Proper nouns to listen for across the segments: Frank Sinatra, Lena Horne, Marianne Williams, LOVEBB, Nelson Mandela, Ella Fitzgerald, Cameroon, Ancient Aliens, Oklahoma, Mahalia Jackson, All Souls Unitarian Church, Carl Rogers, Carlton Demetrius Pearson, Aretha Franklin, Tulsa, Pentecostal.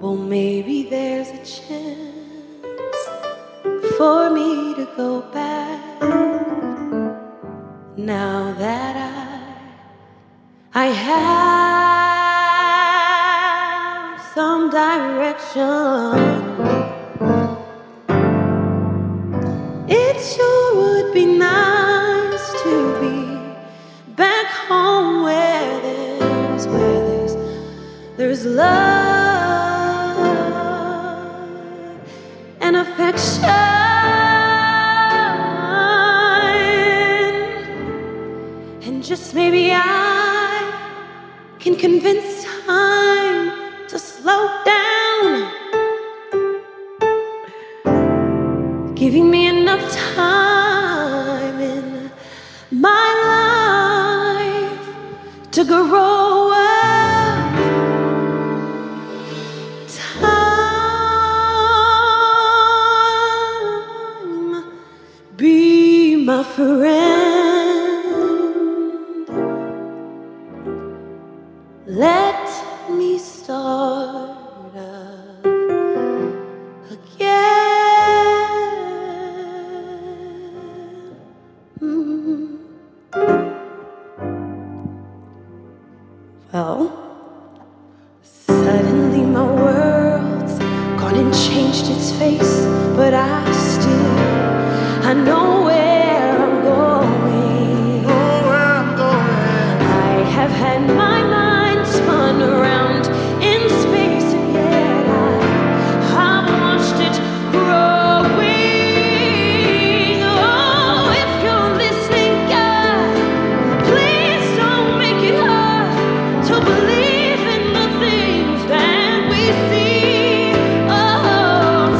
Well, maybe there's a chance for me to go back now that I have some direction. It sure would be nice to be back home where there's love and affection. Just maybe I can convince time to slow down, giving me enough time in my life to grow up. Time, be my friend. Let me start again. Well, suddenly my world's gone and changed its face, but I know where I'm going. I have had my mind around in space, and yet I've watched it growing. Oh, if you're listening, God, please don't make it hard to believe in the things that we see. Oh,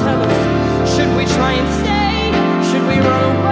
tell us, should we try and stay? Should we run away?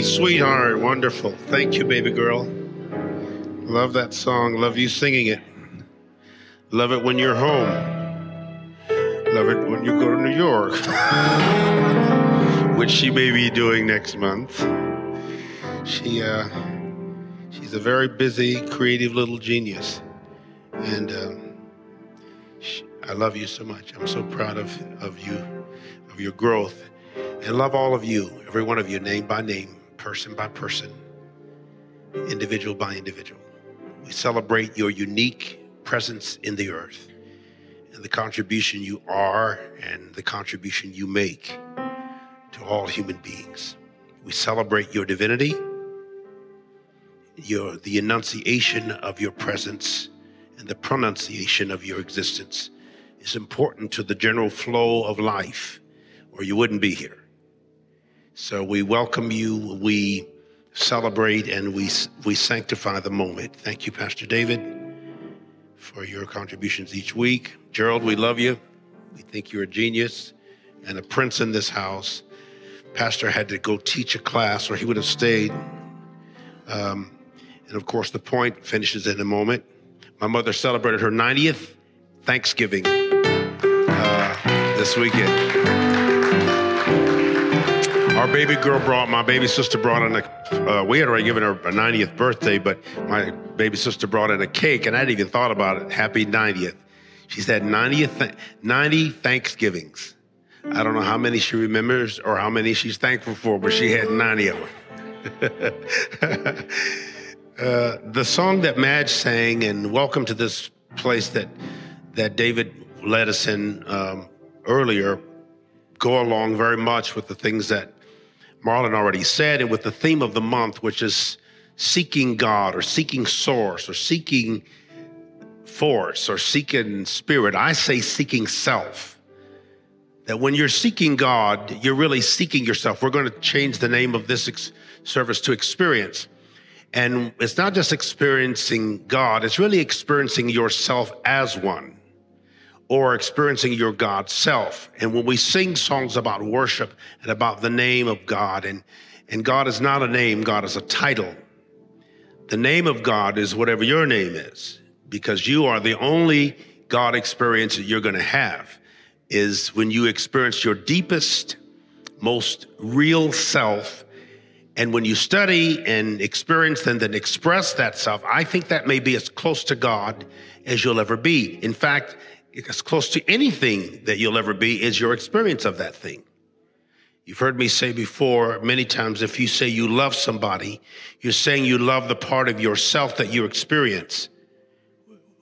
Sweetheart, wonderful. Thank you, baby girl. Love that song. Love you singing it. Love it when you're home. Love it when you go to New York, which she may be doing next month. She's a very busy, creative little genius, and I love you so much. I'm so proud of you, of your growth, and love all of you, every one of you, name by name, person by person, individual by individual. We celebrate your unique presence in the earth and the contribution you are and the contribution you make to all human beings. We celebrate your divinity, the enunciation of your presence and the pronunciation of your existence is important to the general flow of life, or you wouldn't be here. So we welcome you, we celebrate, and we sanctify the moment. Thank you, Pastor David, for your contributions each week. Gerald, we love you. We think you're a genius and a prince in this house. Pastor had to go teach a class or he would have stayed. And of course, the point finishes in a moment. My mother celebrated her 90th Thanksgiving this weekend. Our baby girl brought, my baby sister brought in a, we had already given her a 90th birthday, but my baby sister brought in a cake, and I hadn't even thought about it. Happy 90th. She's had 90 Thanksgivings. I don't know how many she remembers or how many she's thankful for, but she had 90 of them. The song that Madge sang, and welcome to this place that David led us in earlier, go along very much with the things that Marlon already said, and with the theme of the month, which is seeking God or seeking source or seeking force or seeking spirit. I say seeking self. That when you're seeking God, you're really seeking yourself. We're going to change the name of this service to experience. And it's not just experiencing God, it's really experiencing yourself as one, or experiencing your God self. And when we sing songs about worship and about the name of God, and God is not a name, God is a title. The name of God is whatever your name is, because you are the only God experience that you're gonna have is when you experience your deepest, most real self. And when you study and experience and then express that self, I think that may be as close to God as you'll ever be. In fact, as close to anything that you'll ever be is your experience of that thing. You've heard me say before many times, if you say you love somebody, you're saying you love the part of yourself that you experience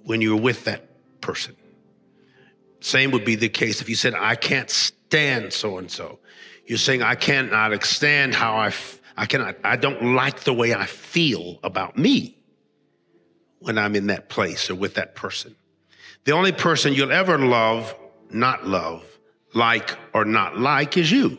when you're with that person. Same would be the case if you said, I can't stand so-and-so. You're saying, I cannot stand how I don't like the way I feel about me when I'm in that place or with that person. The only person you'll ever love, like or not like is you.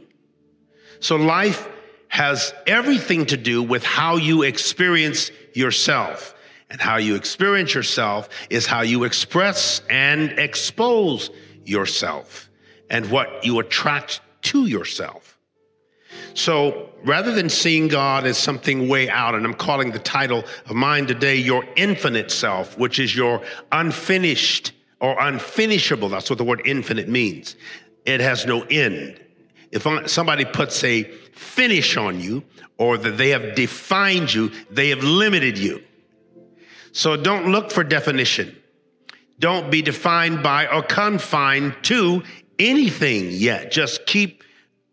So life has everything to do with how you experience yourself. And how you experience yourself is how you express and expose yourself and what you attract to yourself. So rather than seeing God as something way out, and I'm calling the title of mine today, Your Infinite Self, which is your unfinished or unfinishable. That's what the word infinite means. It has no end. If somebody puts a finish on you, or that they have defined you, they have limited you. So don't look for definition. Don't be defined by or confined to anything yet. Just keep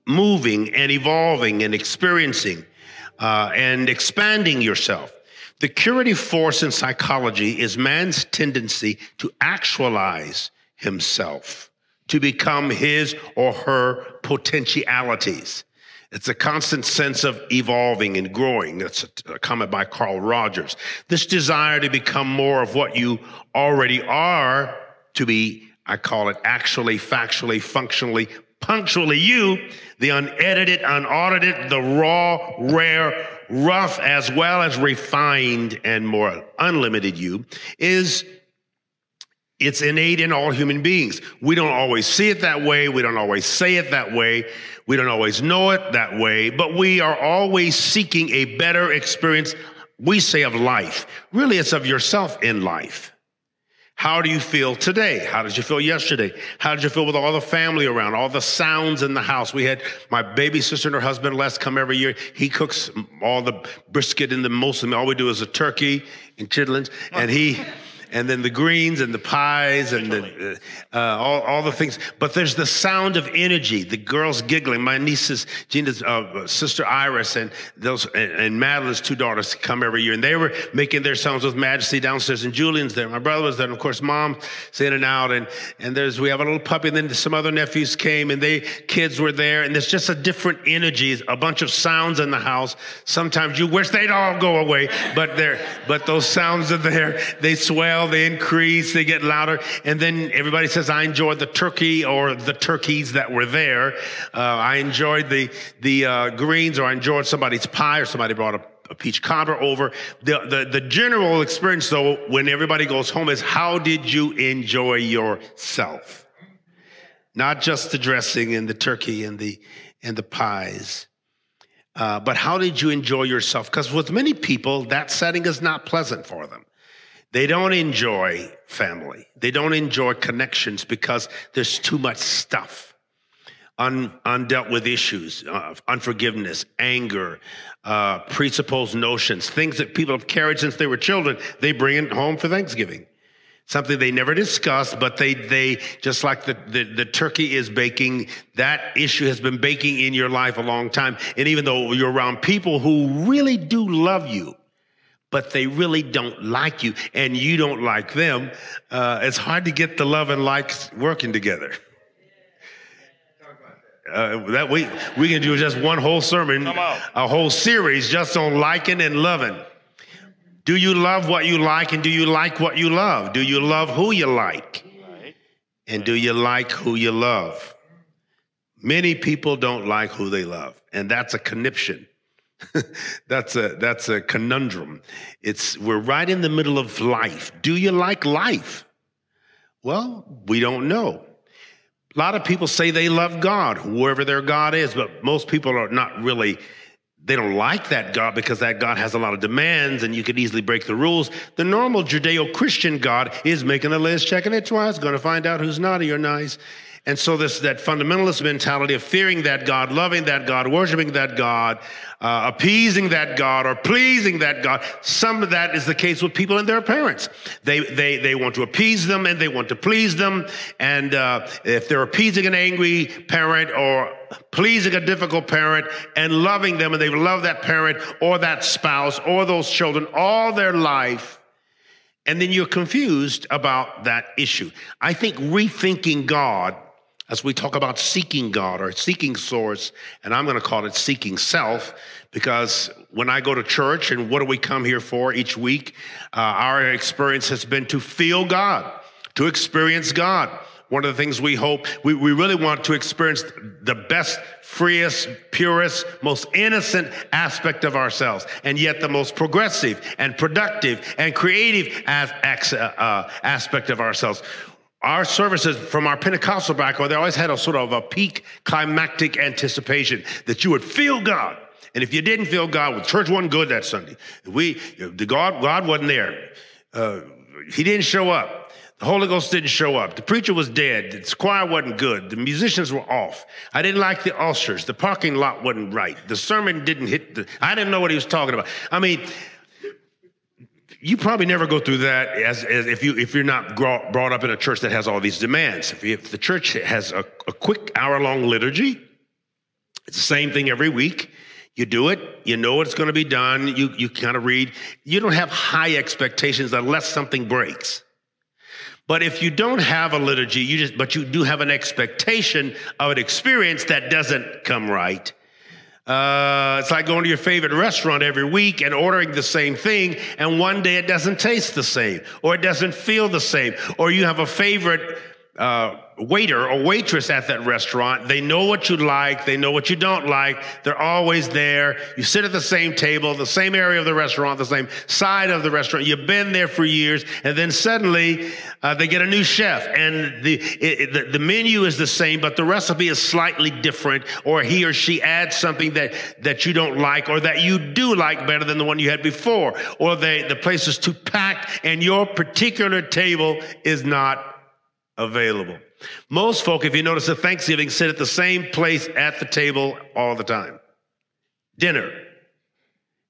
moving and evolving and experiencing and expanding yourself. The curative force in psychology is man's tendency to actualize himself, to become his or her potentialities. It's a constant sense of evolving and growing. That's a comment by Carl Rogers. This desire to become more of what you already are, to be, I call it actually, factually, functionally, punctually you, the unedited, unaudited, the raw, rare, rough, as well as refined and more unlimited you, it's innate in all human beings. We don't always see it that way. We don't always say it that way. We don't always know it that way, but we are always seeking a better experience, we say, of life. Really, it's of yourself in life. How do you feel today? How did you feel yesterday? How did you feel with all the family around, all the sounds in the house? We had my baby sister and her husband Les come every year. He cooks all the brisket and the most, all we do is a turkey and chitlins, and then the greens and the pies and the, all the things. But there's the sound of energy, the girls giggling. My nieces, Gina's sister Iris and Madeline's two daughters come every year, and they were making their sounds with Majesty downstairs, and Julian's there. My brother was there, and of course, Mom's in and out, and we have a little puppy, and then some other nephews came, and kids were there, and there's just a different energy, a bunch of sounds in the house. Sometimes you wish they'd all go away, but those sounds are there. They swell. They increase, they get louder, and then everybody says, I enjoyed the turkey or the turkeys that were there. I enjoyed the greens, or I enjoyed somebody's pie, or somebody brought a peach cobbler over. The general experience, though, when everybody goes home is, how did you enjoy yourself? Not just the dressing and the turkey and the pies, but how did you enjoy yourself? Because with many people, that setting is not pleasant for them. They don't enjoy family. They don't enjoy connections because there's too much stuff. undealt with issues, unforgiveness, anger, presupposed notions, things that people have carried since they were children. They bring it home for Thanksgiving. Something they never discussed, but they just like the turkey is baking, that issue has been baking in your life a long time. And even though you're around people who really do love you, but they really don't like you, and you don't like them, it's hard to get the love and likes working together. That we can do just one whole sermon, a whole series just on liking and loving. Do you love what you like, and do you like what you love? Do you love who you like? And do you like who you love? Many people don't like who they love, and that's a conniption. That's a conundrum. We're right in the middle of life. Do you like life? Well, we don't know. A lot of people say they love God, whoever their God is, but most people are not really. They don't like that God because that God has a lot of demands and you could easily break the rules. The normal Judeo-Christian God is making a list, checking it twice, going to find out who's naughty or nice. And so that fundamentalist mentality of fearing that God, loving that God, worshiping that God, appeasing that God, or pleasing that God, some of that is the case with people and their parents. They want to appease them and they want to please them. And if they're appeasing an angry parent or pleasing a difficult parent and loving them, and they've loved that parent or that spouse or those children all their life, and then you're confused about that issue. I think rethinking God, as we talk about seeking God or seeking source, and I'm going to call it seeking self, because when I go to church, and what do we come here for each week? Our experience has been to feel God, to experience God. One of the things we hope, we really want to experience the best, freest, purest, most innocent aspect of ourselves, and yet the most progressive and productive and creative aspect of ourselves. Our services from our Pentecostal background, they always had a sort of a peak climactic anticipation that you would feel God. And if you didn't feel God, well, church wasn't good that Sunday. God wasn't there. He didn't show up. The Holy Ghost didn't show up. The preacher was dead. The choir wasn't good. The musicians were off. I didn't like the ushers. The parking lot wasn't right. The sermon didn't hit. I didn't know what he was talking about. I mean, you probably never go through that if you're not brought up in a church that has all these demands. If the church has a quick hour-long liturgy, it's the same thing every week. You do it. You know it's going to be done. You kind of read. You don't have high expectations unless something breaks. But if you don't have a liturgy, but you do have an expectation of an experience that doesn't come right. It's like going to your favorite restaurant every week and ordering the same thing, and one day it doesn't taste the same, or it doesn't feel the same, or you have a favorite waiter or waitress at that restaurant. They know what you like, they know what you don't like, they're always there. You sit at the same table, the same area of the restaurant, the same side of the restaurant. You've been there for years, and then suddenly they get a new chef, and the menu is the same, but the recipe is slightly different, or he or she adds something that you don't like, or that you do like better than the one you had before, or the place is too packed and your particular table is not available. Most folk, if you notice at Thanksgiving, sit at the same place at the table all the time. Dinner.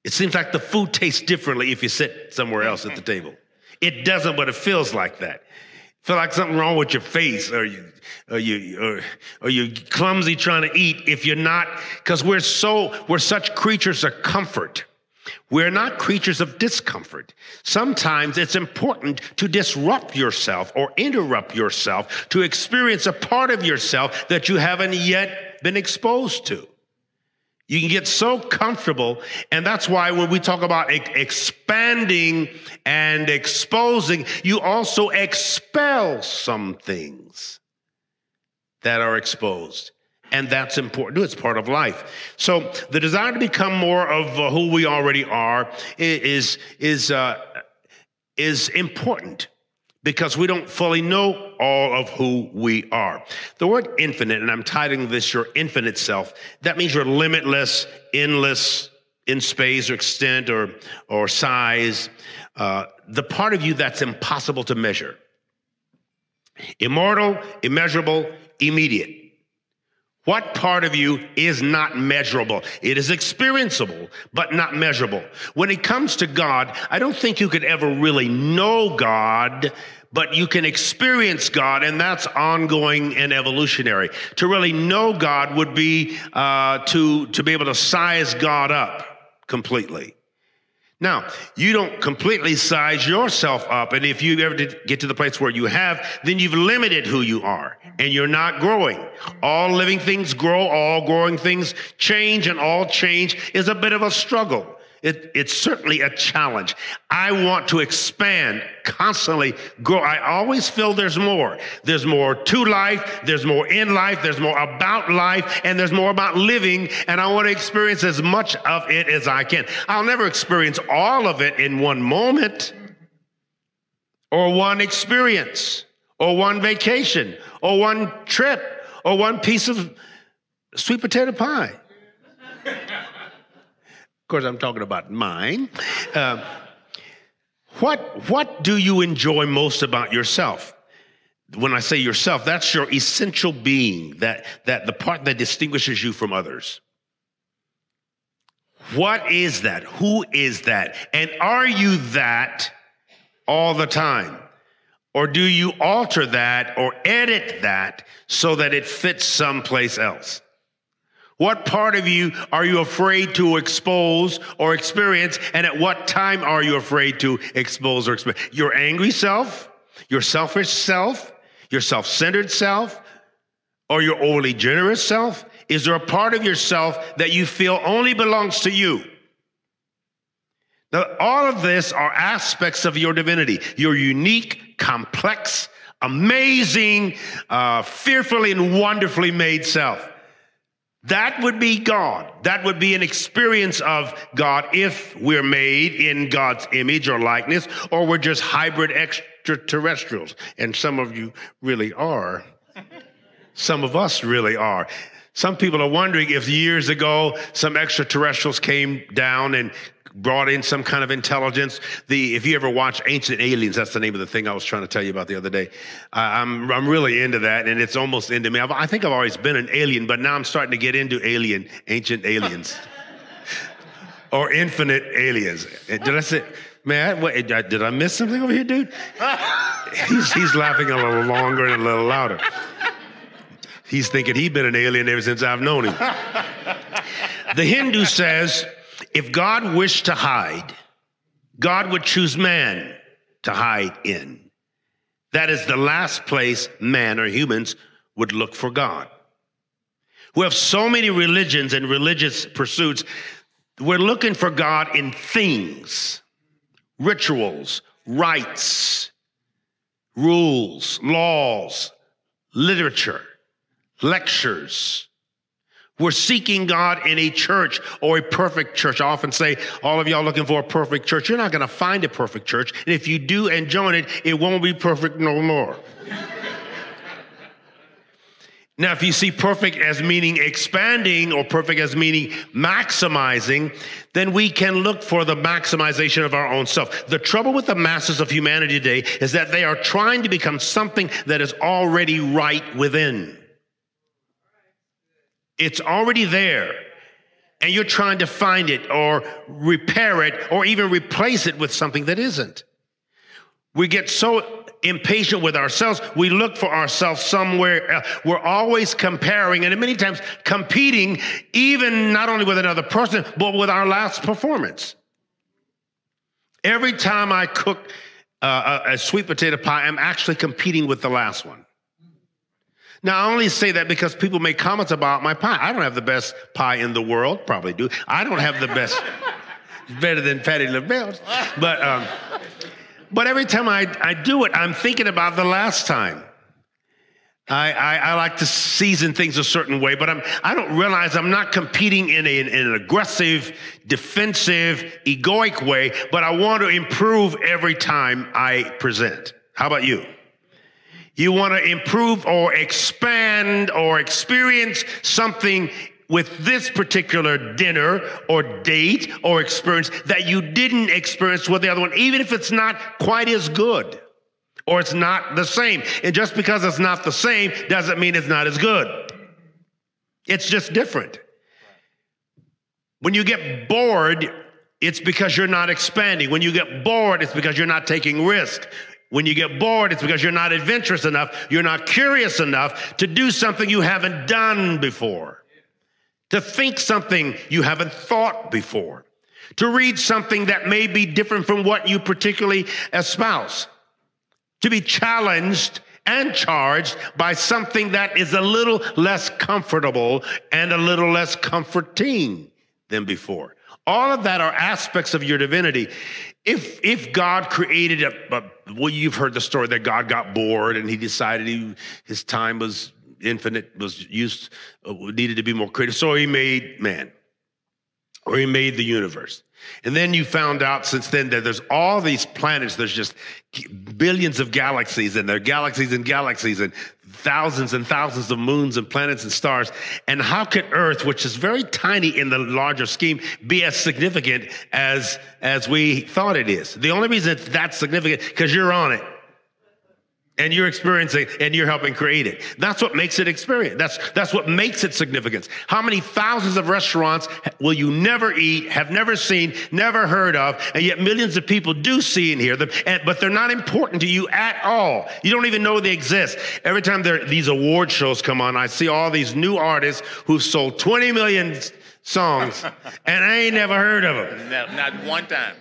It seems like the food tastes differently if you sit somewhere else at the table. It doesn't, but it feels like that. Feel like something wrong with your face, or you're clumsy trying to eat if you're not, because we're such creatures of comfort. We're not creatures of discomfort. Sometimes it's important to disrupt yourself or interrupt yourself to experience a part of yourself that you haven't yet been exposed to. You can get so comfortable, and that's why when we talk about expanding and exposing, you also expel some things that are exposed. And that's important. It's part of life. So the desire to become more of who we already are is important, because we don't fully know all of who we are. The word infinite, and I'm titling this your infinite self, that means you're limitless, endless, in space or extent or size, the part of you that's impossible to measure. Immortal, immeasurable, immediate. What part of you is not measurable? It is experienceable, but not measurable. When it comes to God, I don't think you could ever really know God, but you can experience God, and that's ongoing and evolutionary. To really know God would be to be able to size God up completely. Now, you don't completely size yourself up, and if you ever get to the place where you have, then you've limited who you are, and you're not growing. All living things grow, all growing things change, and all change is a bit of a struggle. It's certainly a challenge. I want to expand, constantly grow. I always feel there's more. There's more to life, there's more in life, there's more about life, and there's more about living, and I want to experience as much of it as I can. I'll never experience all of it in one moment or one experience or one vacation or one trip or one piece of sweet potato pie. Of course, I'm talking about mine. What do you enjoy most about yourself? When I say yourself, that's your essential being, that the part that distinguishes you from others. What is that? Who is that? And are you that all the time? Or do you alter that or edit that so that it fits someplace else? What part of you are you afraid to expose or experience, and at what time are you afraid to expose or experience? Your angry self, your selfish self, your self-centered self, or your overly generous self? Is there a part of yourself that you feel only belongs to you? Now, all of this are aspects of your divinity, your unique, complex, amazing, fearfully and wonderfully made self. That would be God. That would be an experience of God if we're made in God's image or likeness, or we're just hybrid extraterrestrials. And some of you really are. Some of us really are. Some people are wondering if years ago some extraterrestrials came down and brought in some kind of intelligence. If you ever watch Ancient Aliens, that's the name of the thing I was trying to tell you about the other day. I'm really into that, and it's almost into me. I think I've always been an alien, but now I'm starting to get into Ancient Aliens. Or Infinite Aliens. Did I say, man, did I miss something over here, dude? He's laughing a little longer and a little louder. He's thinking he's been an alien ever since I've known him. The Hindu says, if God wished to hide, God would choose man to hide in. That is the last place man or humans would look for God. We have so many religions and religious pursuits. We're looking for God in things, rituals, rites, rules, laws, literature, lectures. We're seeking God in a church or a perfect church. I often say, all of y'all looking for a perfect church. You're not going to find a perfect church. And if you do and join it, it won't be perfect no more. Now, if you see perfect as meaning expanding or perfect as meaning maximizing, then we can look for the maximization of our own self. The trouble with the masses of humanity today is that they are trying to become something that is already right within. It's already there, and you're trying to find it or repair it or even replace it with something that isn't. We get so impatient with ourselves, we look for ourselves somewhere else. We're always comparing and many times competing, even not only with another person, but with our last performance. Every time I cook a sweet potato pie, I'm actually competing with the last one. Now, I only say that because people make comments about my pie. I don't have the best pie in the world, probably do. I don't have the best, better than Patti LaBelle's. But every time I do it, I'm thinking about the last time. I like to season things a certain way, but I don't realize I'm not competing in an aggressive, defensive, egoic way, but I want to improve every time I present. How about you? You want to improve or expand or experience something with this particular dinner or date or experience that you didn't experience with the other one, even if it's not quite as good or it's not the same. And just because it's not the same doesn't mean it's not as good. It's just different. When you get bored, it's because you're not expanding. When you get bored, it's because you're not taking risks. When you get bored, it's because you're not adventurous enough, you're not curious enough to do something you haven't done before, to think something you haven't thought before, to read something that may be different from what you particularly espouse, to be challenged and charged by something that is a little less comfortable and a little less comforting than before. All of that are aspects of your divinity. If God created well, you've heard the story that God got bored and he decided his time was infinite, needed to be more creative. So he made man, or he made the universe. And then you found out since then that there's all these planets, there's just billions of galaxies, and there are galaxies and galaxies and thousands of moons and planets and stars. And how could Earth, which is very tiny in the larger scheme, be as significant as we thought it is? The only reason it's that significant, because you're on it. And you're experiencing, and you're helping create it. That's what makes it experience. That's what makes it significance. How many thousands of restaurants will you never eat, have never seen, never heard of, and yet millions of people do see and hear them, but they're not important to you at all. You don't even know they exist. Every time these award shows come on, I see all these new artists who've sold 20 million songs, and I ain't never heard of them. No, not one time.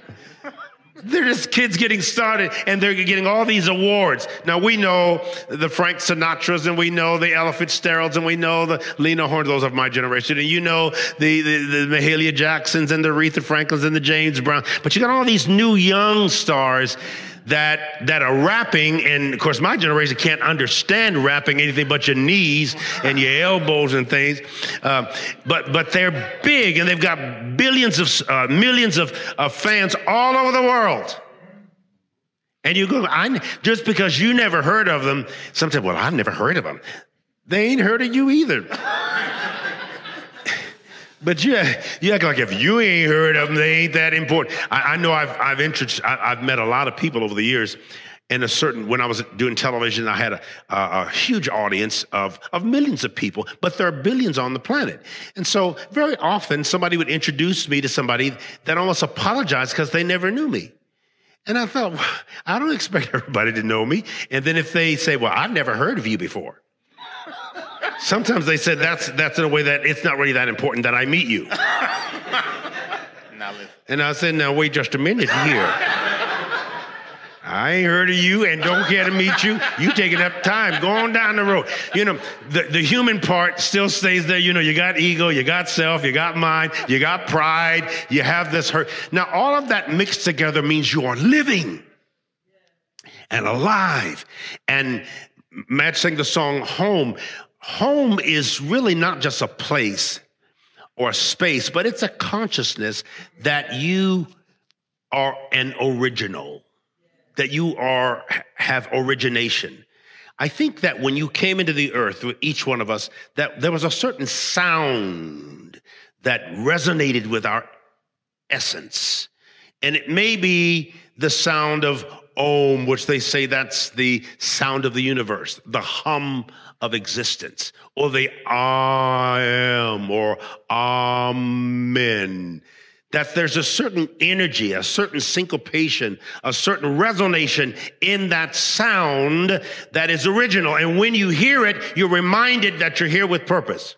They're just kids getting started, and they're getting all these awards. Now, we know the Frank Sinatras, and we know the Ella Fitzgeralds, and we know the Lena Horne, those of my generation, and you know the Mahalia Jacksons and the Aretha Franklins and the James Brown. But you got all these new young stars that are rapping, and of course, my generation can't understand rapping anything but your knees and your elbows and things. But they're big, and they've got millions of fans all over the world. And you go, just because you never heard of them, sometimes, well, I've never heard of them. They ain't heard of you either. But you act like if you ain't heard of them, they ain't that important. I know I've met a lot of people over the years, and when I was doing television, I had a huge audience of millions of people, but there are billions on the planet. And so very often somebody would introduce me to somebody that almost apologized because they never knew me. And I thought, well, I don't expect everybody to know me. And then if they say, well, I've never heard of you before. Sometimes they said that's in a way that it's not really that important that I meet you. And I said, now wait just a minute here. I ain't heard of you and don't care to meet you. You taking up time, go on down the road. You know, the human part still stays there. You know, you got ego, you got self, you got mind, you got pride, you have this hurt. Now all of that mixed together means you are living and alive. And Matt sang the song Home. Home is really not just a place or a space, but it's a consciousness that you are an original, that you have origination. I think that when you came into the earth, each one of us, that there was a certain sound that resonated with our essence. And it may be the sound of Om, which they say that's the sound of the universe, the hum of existence, or the I am, or amen. That there's a certain energy, a certain syncopation, a certain resonation in that sound that is original. And when you hear it, you're reminded that you're here with purpose.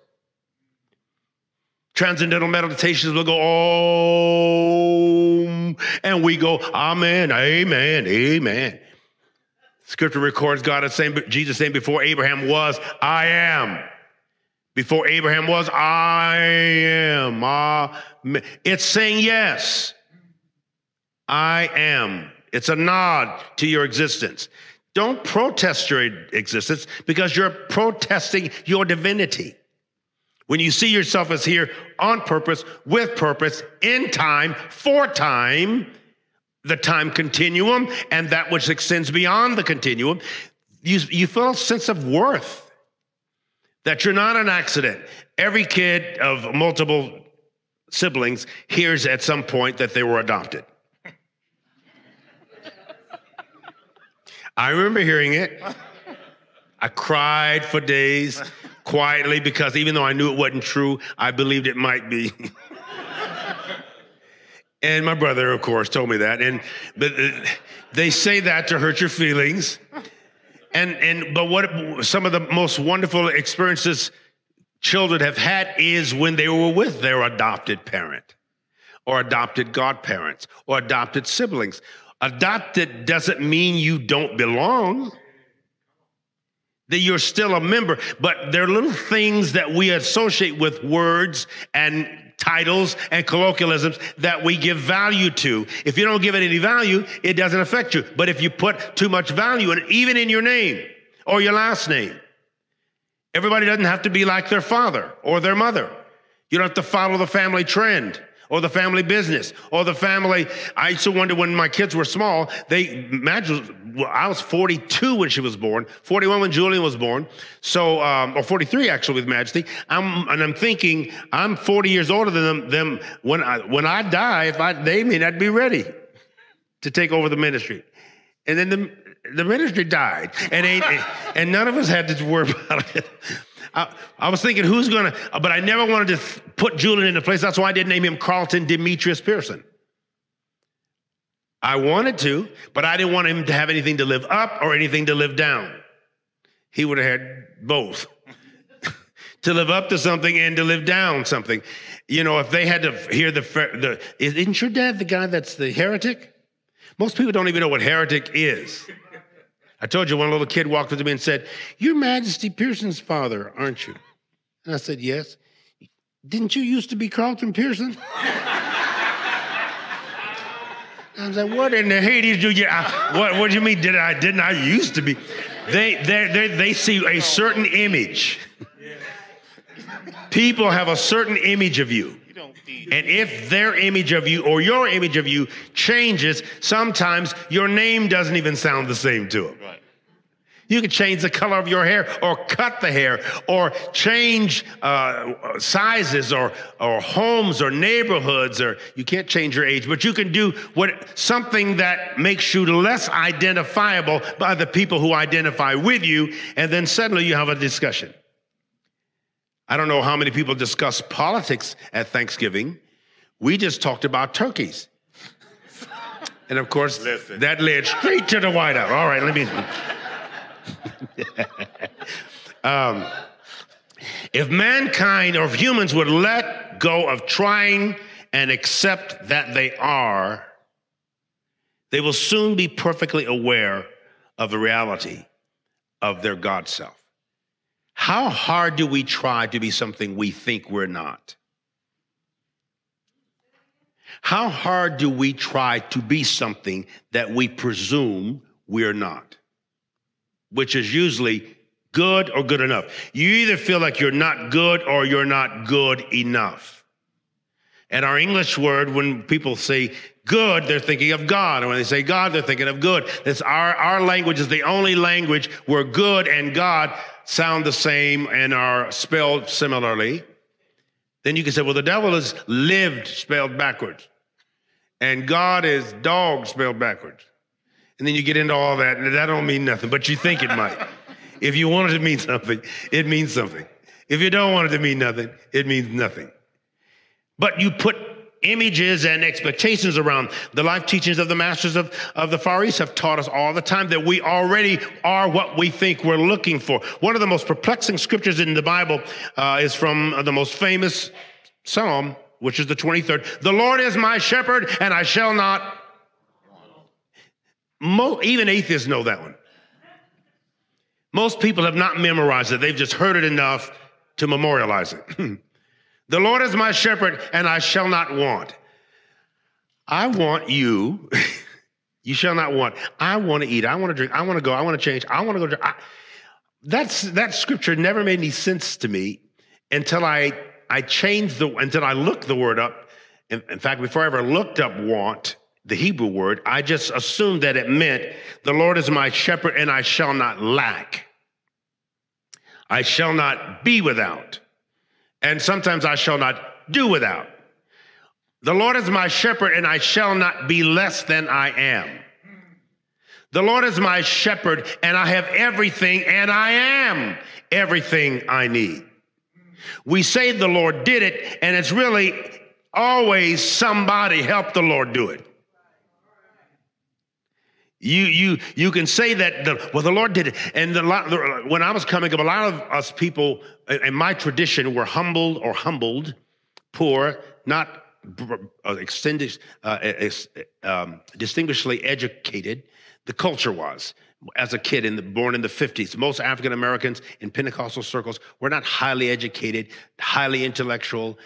Transcendental meditations will go, Om, and we go, amen, amen, amen. Scripture records God as saying, Jesus saying, before Abraham was, I am. Before Abraham was, I am. Amen. It's saying yes. I am. It's a nod to your existence. Don't protest your existence because you're protesting your divinity. When you see yourself as here on purpose, with purpose, in time, for time, the time continuum, and that which extends beyond the continuum, you feel a sense of worth, that you're not an accident. Every kid of multiple siblings hears at some point that they were adopted. I remember hearing it. I cried for days. quietly, because even though I knew it wasn't true, I believed it might be. And my brother, of course, told me that. But they say that to hurt your feelings. But what some of the most wonderful experiences children have had is when they were with their adopted parent, or adopted godparents, or adopted siblings. Adopted doesn't mean you don't belong, that you're still a member, but there are little things that we associate with words and titles and colloquialisms that we give value to. If you don't give it any value, it doesn't affect you. But if you put too much value in it, even in your name or your last name, everybody doesn't have to be like their father or their mother. You don't have to follow the family trend or the family business or the family. I used to wonder when my kids were small, I was 42 when she was born, 41 when Julian was born, so, or 43 actually with Majesty. I'm thinking, I'm 40 years older than them. When I die, they may not be ready to take over the ministry. And then the ministry died, and none of us had to worry about it. I was thinking, who's going to, but I never wanted to put Julian in a place. That's why I didn't name him Carlton Demetrius Pearson. I wanted to, but I didn't want him to have anything to live up or anything to live down. He would have had both. To live up to something and to live down something. You know, if they had to hear isn't your dad the guy that's the heretic? Most people don't even know what heretic is. I told you one little kid walked up to me and said, "You're Majesty Pearson's father, aren't you?" And I said, "Yes." "Didn't you used to be Carlton Pearson?" I was like, "What in the Hades do you? What do you mean? Didn't I used to be?" They see a certain image. People have a certain image of you. And if their image of you or your image of you changes, sometimes your name doesn't even sound the same to them. Right. You can change the color of your hair or cut the hair or change sizes or homes or neighborhoods, or you can't change your age, but you can do something that makes you less identifiable by the people who identify with you, and then suddenly you have a discussion. I don't know how many people discuss politics at Thanksgiving. We just talked about turkeys. And of course, that led straight to the White House. All right, let me... if mankind or humans would let go of trying and accept that they are, they will soon be perfectly aware of the reality of their God self. How hard do we try to be something we think we're not? How hard do we try to be something that we presume we're not? Which is usually good or good enough. You either feel like you're not good or you're not good enough. And our English word, when people say good, they're thinking of God. And when they say God, they're thinking of good. That's our language is the only language where good and God sound the same and are spelled similarly. Then you can say, well, the devil is lived spelled backwards. And God is dog spelled backwards. And then you get into all that, and that don't mean nothing, but you think it might. If you want it to mean something, it means something. If you don't want it to mean nothing, it means nothing. But you put images and expectations around. The life teachings of the masters of the Far East have taught us all the time that we already are what we think we're looking for. One of the most perplexing scriptures in the Bible is from the most famous Psalm, which is the 23rd. "The Lord is my shepherd, and I shall not..." Even atheists know that one. Most people have not memorized it. They've just heard it enough to memorialize it. The Lord is my shepherd, and I shall not want. I want you. You shall not want. I want to eat. I want to drink. I want to go. I want to change. I want to go drink. That scripture never made any sense to me until I looked the word up. In fact, before I ever looked up want, the Hebrew word, I just assumed that it meant the Lord is my shepherd and I shall not lack. I shall not be without. And sometimes I shall not do without. The Lord is my shepherd and I shall not be less than I am. The Lord is my shepherd, and I have everything, and I am everything I need. We say the Lord did it, and it's really always somebody helped the Lord do it. You can say that, well, the Lord did it. And when I was coming up, a lot of us people in my tradition were humbled or humbled, poor, not distinguishedly educated. The culture was, as a kid born in the 50s, most African Americans in Pentecostal circles were not highly educated, highly intellectual.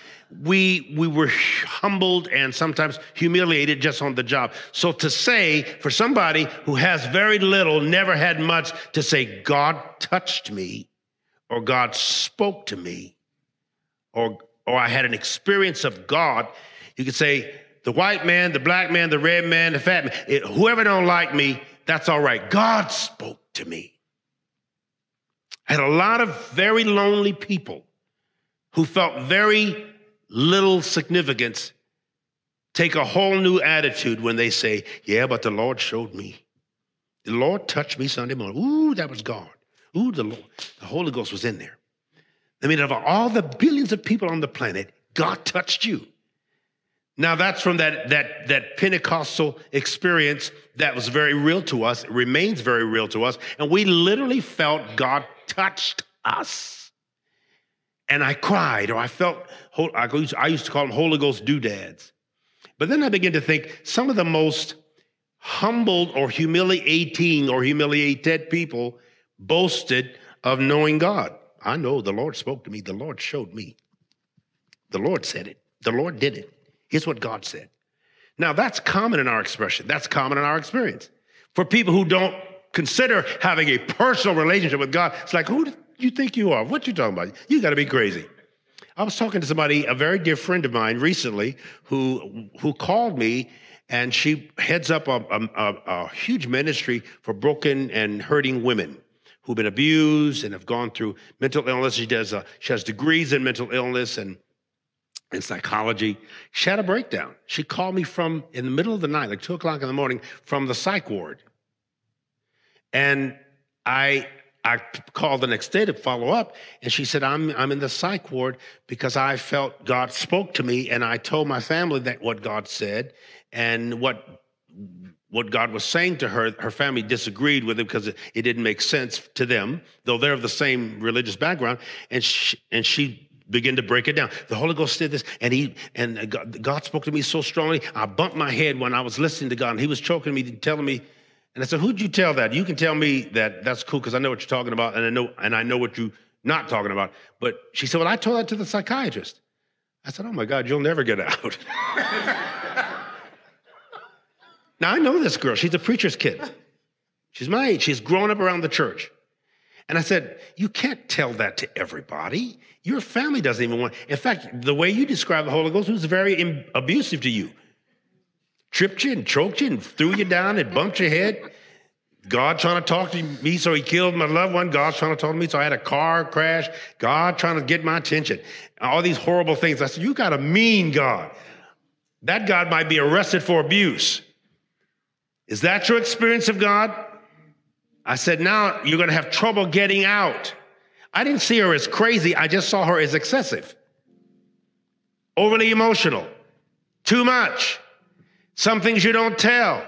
We were humbled and sometimes humiliated just on the job. So to say, for somebody who has very little, never had much, to say God touched me or God spoke to me or I had an experience of God, you could say, the white man, the black man, the red man, the fat man, whoever don't like me, that's all right. God spoke to me. I had a lot of very lonely people who felt very little significance take a whole new attitude when they say, yeah, but the Lord showed me. The Lord touched me Sunday morning. Ooh, that was God. Ooh, the Holy Ghost was in there. I mean, of all the billions of people on the planet, God touched you. Now, that's from that Pentecostal experience that was very real to us. It remains very real to us. And we literally felt God touched us. And I cried, or I felt, I used to call them Holy Ghost doodads. But then I began to think some of the most humbled or humiliated people boasted of knowing God. I know the Lord spoke to me. The Lord showed me. The Lord said it. The Lord did it. Here's what God said. Now, that's common in our expression. That's common in our experience. For people who don't consider having a personal relationship with God, it's like, who do you think you are? What you talking about? You got to be crazy. I was talking to somebody, a very dear friend of mine recently, who called me, and she heads up a huge ministry for broken and hurting women who've been abused and have gone through mental illness. She has degrees in mental illness and psychology. She had a breakdown. She called me in the middle of the night, like 2 o'clock in the morning, from the psych ward. And I called the next day to follow up, and she said, I'm in the psych ward because I felt God spoke to me, and I told my family that what God said, and what God was saying to her. Her family disagreed with him because it didn't make sense to them, though they're of the same religious background, and she begin to break it down. The Holy Ghost did this, and God spoke to me so strongly, I bumped my head when I was listening to God, and he was choking me, telling me, and I said, who'd you tell that? You can tell me that, that's cool, because I know what you're talking about, and I know what you're not talking about. But she said, well, I told that to the psychiatrist. I said, oh my God, you'll never get out. Now, I know this girl. She's a preacher's kid. She's my age. She's grown up around the church. And I said, you can't tell that to everybody. Your family doesn't even want. In fact, the way you describe the Holy Ghost, it was very abusive to you. Tripped you and choked you and threw you down and bumped your head. God trying to talk to me, so he killed my loved one. God trying to talk to me, so I had a car crash. God trying to get my attention. All these horrible things. I said, you got a mean God. That God might be arrested for abuse. Is that your experience of God? I said, now you're going to have trouble getting out. I didn't see her as crazy. I just saw her as excessive, overly emotional, too much. Some things you don't tell,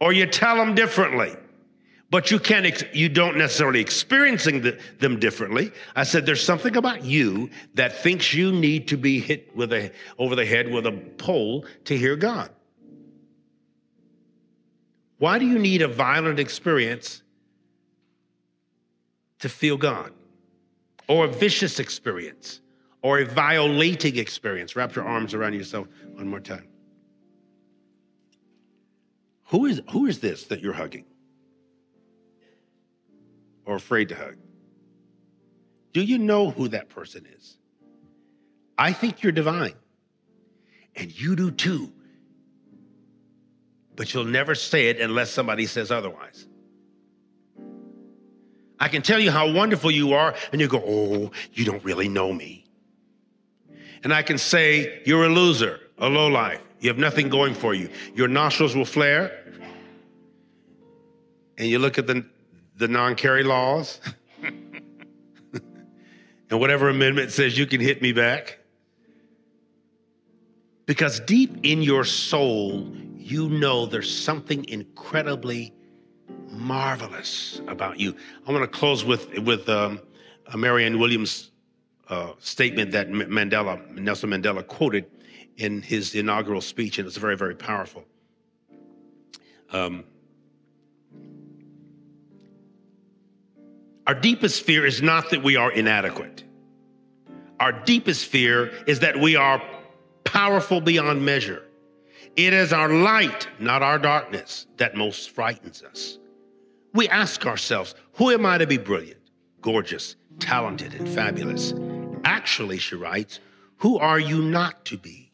or you tell them differently, but you don't necessarily experience them differently. I said, there's something about you that thinks you need to be hit over the head with a pole to hear God. Why do you need a violent experience to feel God, or a vicious experience, or a violating experience? Wrap your arms around yourself one more time. Who is this that you're hugging or afraid to hug? Do you know who that person is? I think you're divine, and you do too, but you'll never say it unless somebody says otherwise. I can tell you how wonderful you are, and you go, oh, you don't really know me. And I can say, you're a loser, a lowlife. You have nothing going for you. Your nostrils will flare, and you look at the non-carry laws and whatever amendment says you can hit me back. Because deep in your soul, you know there's something incredibly marvelous about you. I want to close with Marianne Williams' statement that Nelson Mandela quoted in his inaugural speech, and it's very, very powerful. Our deepest fear is not that we are inadequate. Our deepest fear is that we are powerful beyond measure. It is our light, not our darkness, that most frightens us. We ask ourselves, who am I to be brilliant, gorgeous, talented, and fabulous? Actually, she writes, who are you not to be?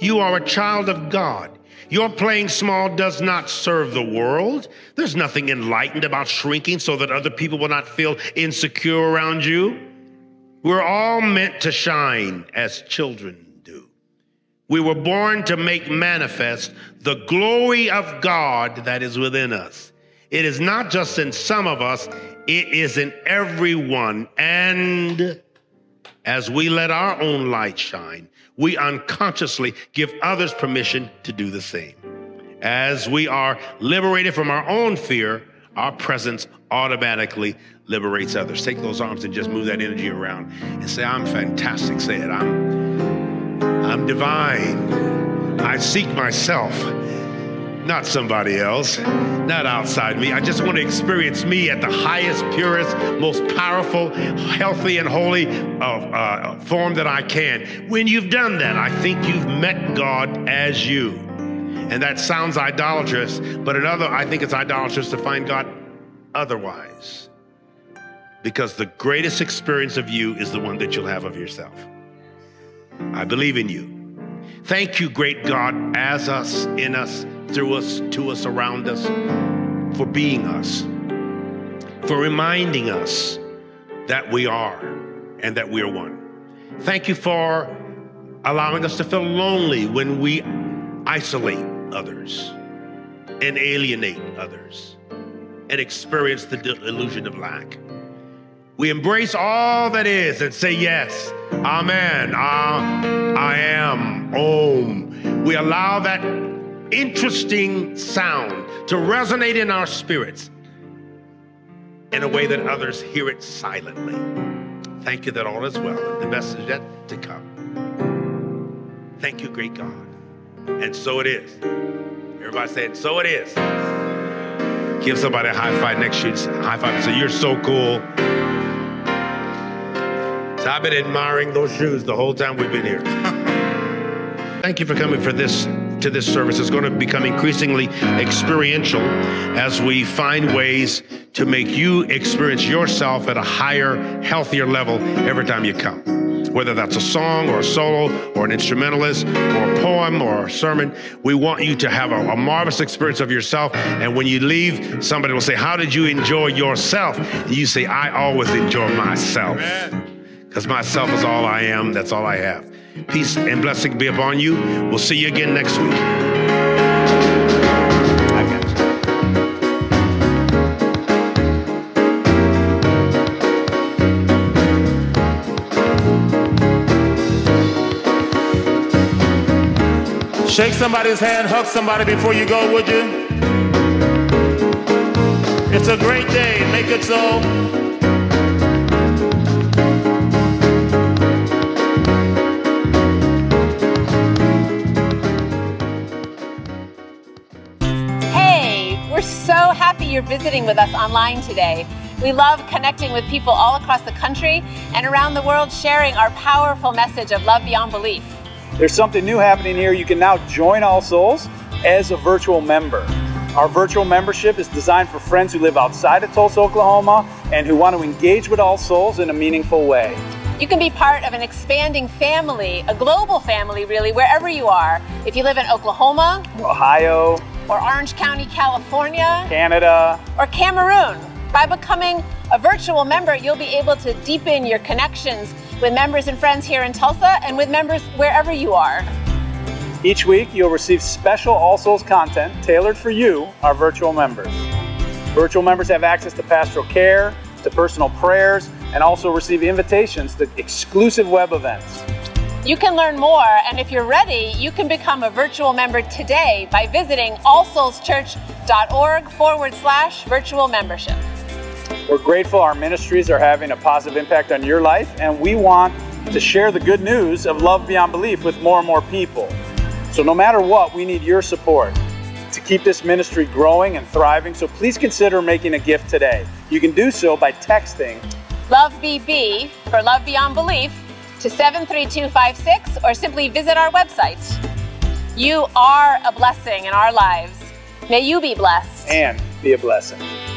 You are a child of God. Your playing small does not serve the world. There's nothing enlightened about shrinking so that other people will not feel insecure around you. We're all meant to shine as children do. We were born to make manifest the glory of God that is within us. It is not just in some of us, it is in everyone. And as we let our own light shine, we unconsciously give others permission to do the same. As we are liberated from our own fear, our presence automatically liberates others. Take those arms and just move that energy around and say, I'm fantastic. Say it. I'm divine. I seek myself. Not somebody else, not outside me. I just want to experience me at the highest, purest, most powerful, healthy, and holy form that I can. When you've done that, I think you've met God as you. And that sounds idolatrous, but I think it's idolatrous to find God otherwise. Because the greatest experience of you is the one that you'll have of yourself. I believe in you. Thank you, great God, as us, in us, through us, to us, around us, for being us, for reminding us that we are and that we are one. Thank you for allowing us to feel lonely when we isolate others and alienate others and experience the illusion of lack. We embrace all that is and say yes, amen, I am, om. We allow that interesting sound to resonate in our spirits in a way that others hear it silently. Thank you that all is well. The best is yet to come. Thank you, great God. And so it is. Everybody say it, so it is. Give somebody a high five next to you. High five and say, you're so cool. So I've been admiring those shoes the whole time we've been here. Thank you for coming to this service. It's going to become increasingly experiential as we find ways to make you experience yourself at a higher, healthier level every time you come. Whether that's a song or a solo or an instrumentalist or a poem or a sermon, we want you to have a marvelous experience of yourself. And when you leave, somebody will say, how did you enjoy yourself? And you say, I always enjoy myself. Because myself is all I am. That's all I have. Peace and blessing be upon you. We'll see you again next week. Shake somebody's hand, hug somebody before you go, would you? It's a great day, make it so. Hey, we're so happy you're visiting with us online today. We love connecting with people all across the country and around the world, sharing our powerful message of love beyond belief. There's something new happening here. You can now join All Souls as a virtual member. Our virtual membership is designed for friends who live outside of Tulsa, Oklahoma, and who want to engage with All Souls in a meaningful way. You can be part of an expanding family, a global family really, wherever you are. If you live in Oklahoma, Ohio, or Orange County, California, Canada, or Cameroon, by becoming a virtual member, you'll be able to deepen your connections with members and friends here in Tulsa and with members wherever you are. Each week, you'll receive special All Souls content tailored for you, our virtual members. Virtual members have access to pastoral care, to personal prayers, and also receive invitations to exclusive web events. You can learn more, and if you're ready, you can become a virtual member today by visiting allsoulschurch.org/virtual membership. We're grateful our ministries are having a positive impact on your life, and we want to share the good news of Love Beyond Belief with more and more people. So no matter what, we need your support to keep this ministry growing and thriving, so please consider making a gift today. You can do so by texting LOVEBB for Love Beyond Belief to 73256, or simply visit our website. You are a blessing in our lives. May you be blessed. And be a blessing.